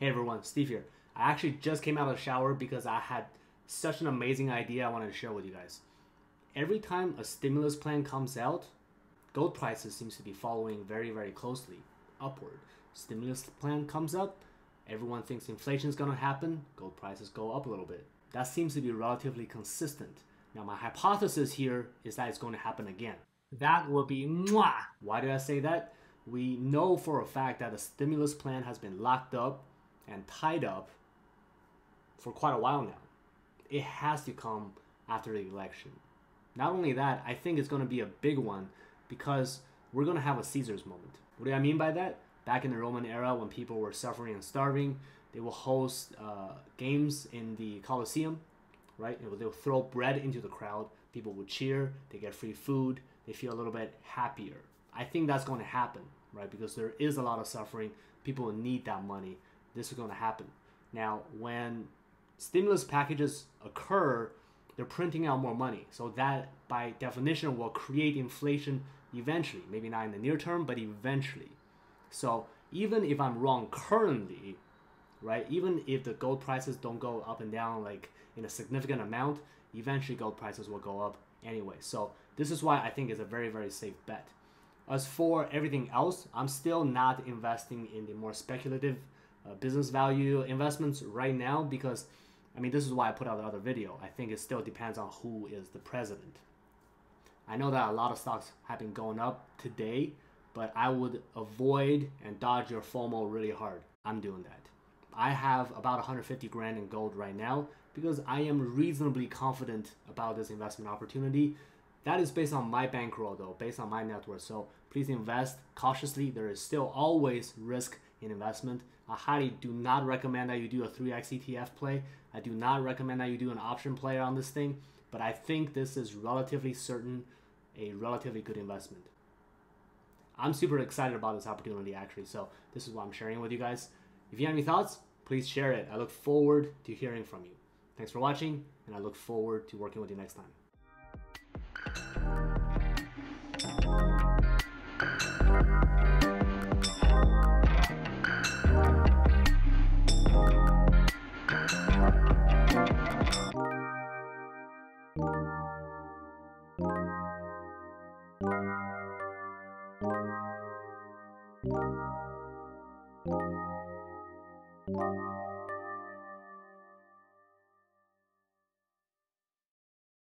Hey everyone, Steve here. I actually just came out of the shower because I had such an amazing idea I wanted to share with you guys. Every time a stimulus plan comes out, gold prices seems to be following very, very closely upward. Stimulus plan comes up, everyone thinks inflation is going to happen, gold prices go up a little bit. That seems to be relatively consistent. Now my hypothesis here is that it's going to happen again. That will be mwah! Why did I say that? We know for a fact that the stimulus plan has been locked up and tied up for quite a while now. It has to come after the election. Not only that, I think it's going to be a big one because we're going to have a Caesar's moment. What do I mean by that? Back in the Roman era when people were suffering and starving, they will host games in the Colosseum, right? They will throw bread into the crowd. People would cheer. They get free food. They feel a little bit happier. I think that's going to happen, right? Because there is a lot of suffering. People need that money. This is going to happen. Now, when stimulus packages occur, they're printing out more money. So that, by definition, will create inflation eventually. Maybe not in the near term, but eventually. So even if I'm wrong currently, right? Even if the gold prices don't go up and down like in a significant amount, eventually gold prices will go up anyway. So this is why I think it's a very, very safe bet. As for everything else, I'm still not investing in the more speculative business value investments right now because, I mean, this is why I put out the other video. I think it still depends on who is the president. I know that a lot of stocks have been going up today, but I would avoid and dodge your FOMO really hard. I'm doing that. I have about 150 grand in gold right now because I am reasonably confident about this investment opportunity. That is based on my bankroll though, based on my net worth. So please invest cautiously. There is still always risk in investment. I highly do not recommend that you do a 3x ETF play. I do not recommend that you do an option play on this thing, but I think this is relatively certain, a relatively good investment. I'm super excited about this opportunity actually, so this is what I'm sharing with you guys. If you have any thoughts, please share it. I look forward to hearing from you. Thanks for watching, and I look forward to working with you next time.